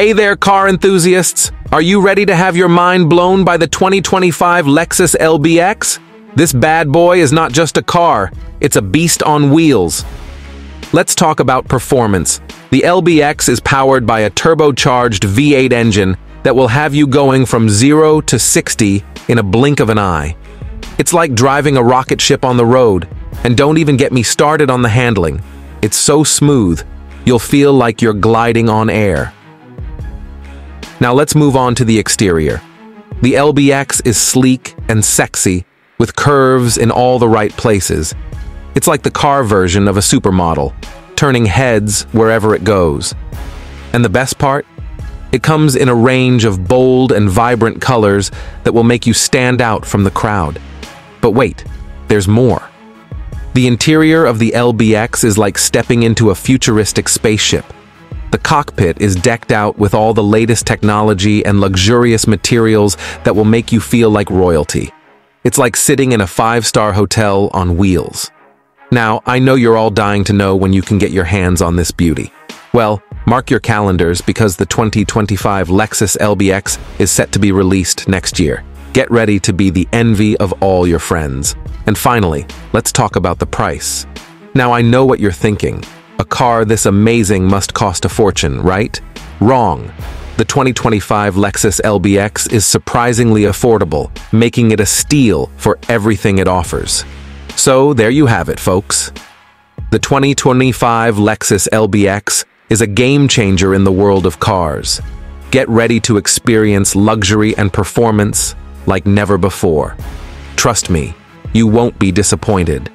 Hey there, car enthusiasts! Are you ready to have your mind blown by the 2025 Lexus LBX? This bad boy is not just a car, it's a beast on wheels. Let's talk about performance. The LBX is powered by a turbocharged V8 engine that will have you going from 0 to 60 in a blink of an eye. It's like driving a rocket ship on the road, and don't even get me started on the handling. It's so smooth, you'll feel like you're gliding on air. Now let's move on to the exterior. The LBX is sleek and sexy, with curves in all the right places. It's like the car version of a supermodel, turning heads wherever it goes. And the best part? It comes in a range of bold and vibrant colors that will make you stand out from the crowd. But wait, there's more. The interior of the LBX is like stepping into a futuristic spaceship. The cockpit is decked out with all the latest technology and luxurious materials that will make you feel like royalty. It's like sitting in a five-star hotel on wheels. Now, I know you're all dying to know when you can get your hands on this beauty. Well, mark your calendars because the 2025 Lexus LBX is set to be released next year. Get ready to be the envy of all your friends. And finally, let's talk about the price. Now, I know what you're thinking. A car this amazing must cost a fortune, right? Wrong. The 2025 Lexus LBX is surprisingly affordable, making it a steal for everything it offers. So there you have it, folks. The 2025 Lexus LBX is a game changer in the world of cars. Get ready to experience luxury and performance like never before. Trust me, you won't be disappointed.